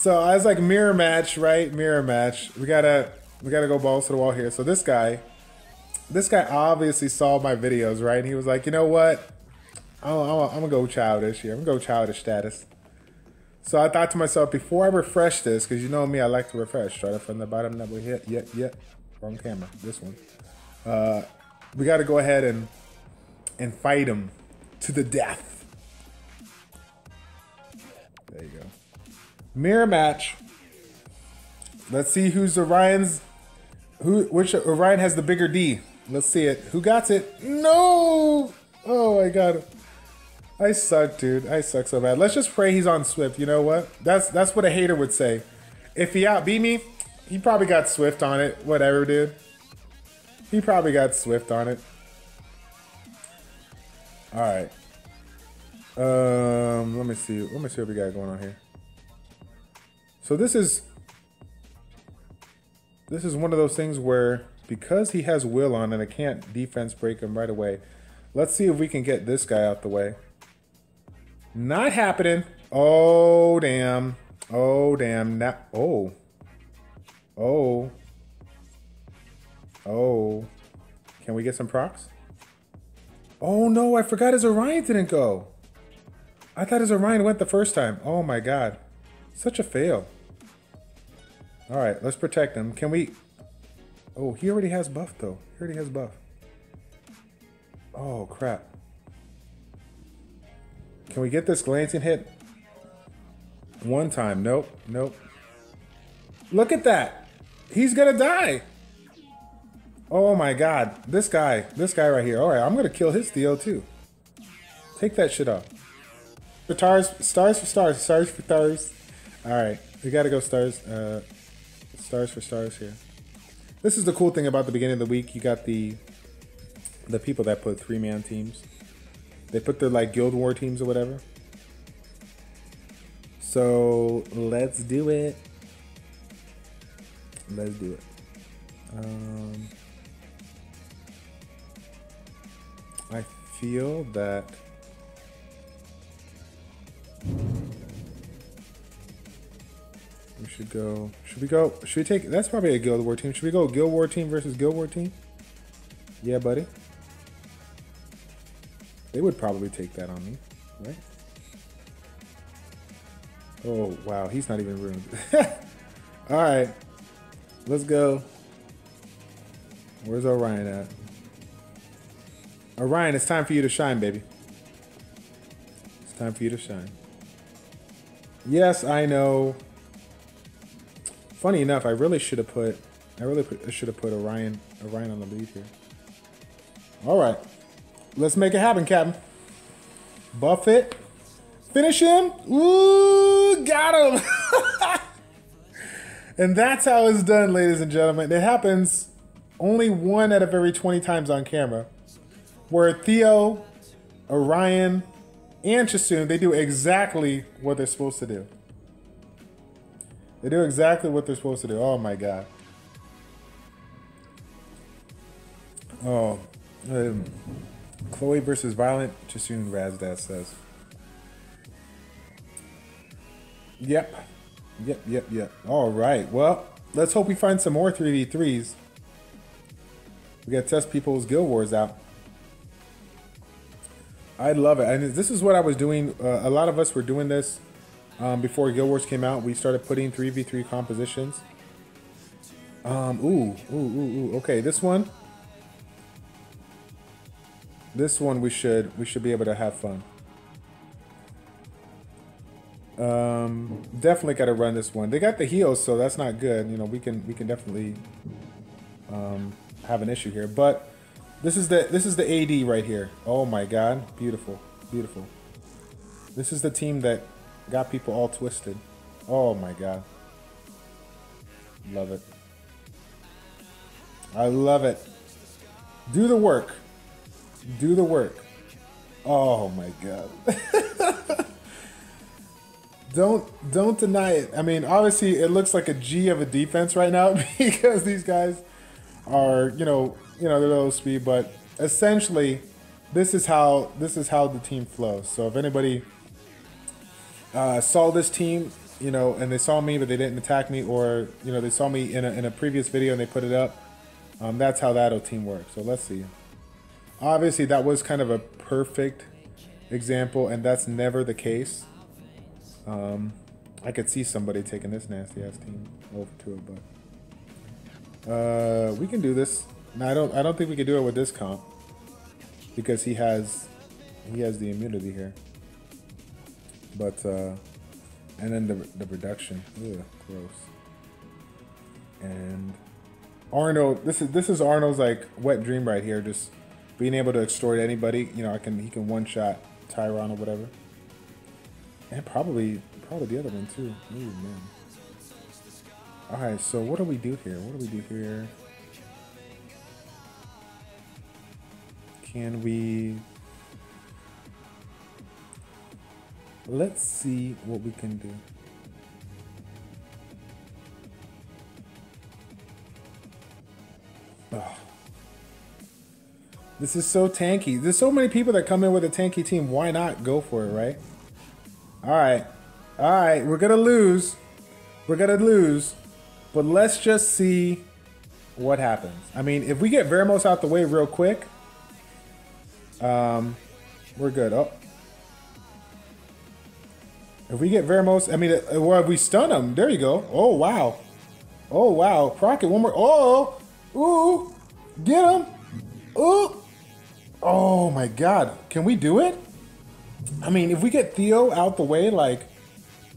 I was like mirror match, right? Mirror match. We gotta go balls to the wall here. So this guy obviously saw my videos, right? And he was like, you know what? I'm gonna go childish here. I'm gonna go childish status. So I thought to myself, before I refresh this, because you know me, I like to refresh. Started from the bottom, never hit. Yep. Wrong camera. This one. We gotta go ahead and fight him to the death. There you go. Mirror match. Let's see who's Orion's. Which Orion has the bigger D? Let's see it. Who got it? No! Oh my god. I suck, dude. I suck so bad. Let's just pray he's on Swift. You know what? That's what a hater would say. If he outbeat me, he probably got Swift on it. Whatever, dude. He probably got Swift on it. Alright. Let me see. Let me see what we got going on here. So this is one of those things where, because he has Will on and I can't defense break him right away, let's see if we can get this guy out the way. Not happening. Oh, damn. Oh, damn. Not, oh. Oh. Oh. Can we get some procs? Oh, no. I forgot his Orion didn't go. I thought his Orion went the first time. Oh, my God. Such a fail. All right, let's protect him. Can we? Oh, he already has buff though. He already has buff. Oh crap! Can we get this glancing hit? One time. Nope. Nope. Look at that. He's gonna die. Oh my god. This guy right here. Alright, I'm gonna kill his Theo too. Take that shit off. Stars for stars. Alright, we gotta go stars. Stars for stars here. This is the cool thing about the beginning of the week. You got the people that put three-man teams. They put their like Guild War teams or whatever. So let's do it. Let's do it. I feel that we should go. Should we take? That's probably a Guild War team. Should we go Guild War team versus Guild War team? Yeah, buddy. They would probably take that on me, right? Oh, wow. He's not even ruined. All right. Let's go. Where's Orion at? Orion, it's time for you to shine, baby. It's time for you to shine. Yes, I know. Funny enough, I really should have put Orion on the lead here. All right. Let's make it happen, Captain. Buff it. Finish him. Ooh, got him. And that's how it's done, ladies and gentlemen. It happens only 1 out of every 20 times on camera, where Theo, Orion, and Chasun, they do exactly what they're supposed to do. They do exactly what they're supposed to do. Oh, my God. Oh, Chloe versus Violent, Chasun Razda says. Yep. All right. Well, let's hope we find some more 3v3s. We got to test people's Guild Wars out. I love it. And this is what I was doing. A lot of us were doing this before Guild Wars came out. We started putting 3v3 compositions. Ooh. Okay, this one. This one we should be able to have fun. Definitely got to run this one. They got the heals, so that's not good. You know, we can definitely have an issue here. But this is the AD right here. Oh my God, beautiful, beautiful. This is the team that got people all twisted. Oh my God, love it. I love it. Do the work. Do the work. Oh my God. Don't deny it. I mean, obviously it looks like a G of a defense right now because these guys are, you know, they're low speed, but essentially this is how the team flows. So if anybody saw this team, you know, and they saw me but they didn't attack me, or you know, they saw me in a previous video and they put it up, that's how that team works. So let's see. Obviously that was kind of a perfect example, and that's never the case. I could see somebody taking this nasty ass team over to it, but we can do this. No, I don't think we can do it with this comp because he has the immunity here. But and then the reduction. Ugh, gross. And Arno, this is Arno's like wet dream right here, just being able to extort anybody. You know, he can one shot Tyron or whatever. And probably the other one too. Ooh, man. All right, so what do we do here? What do we do here? Can we? Let's see what we can do. Oh. This is so tanky. There's so many people that come in with a tanky team. Why not go for it, right? All right, we're gonna lose, but let's just see what happens. I mean, if we get Veramos out the way real quick, we're good. Oh, if we get Veramos, I mean, or if we stun him, there you go. Oh wow, proc it one more. Ooh, get him. Ooh, oh my God, can we do it? I mean, if we get Theo out the way, like,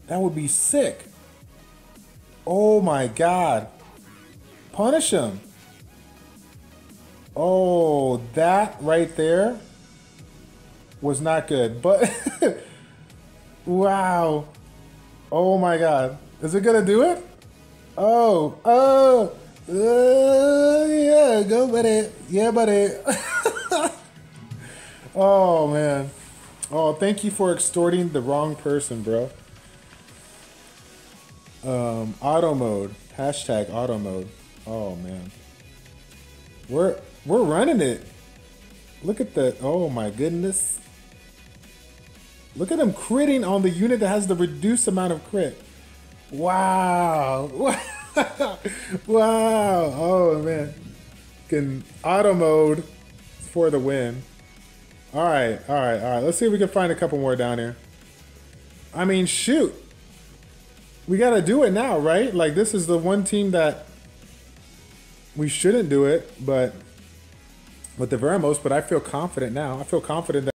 That would be sick. Oh my god. Punish him. Oh, that right there was not good, but wow. Oh my god. Is it gonna do it? Oh, oh, yeah, go buddy. Yeah, buddy. Oh man. Oh, thank you for extorting the wrong person, bro. Auto mode. Hashtag auto mode. Oh man. We're running it. Look at the, oh my goodness. Look at him critting on the unit that has the reduced amount of crit. Wow. Wow. Oh man. Can auto mode for the win. All right, all right, all right. Let's see if we can find a couple more down here. I mean, shoot. We gotta do it now, right? Like this is the one team that we shouldn't do it, but with the Veramos, but I feel confident now. I feel confident that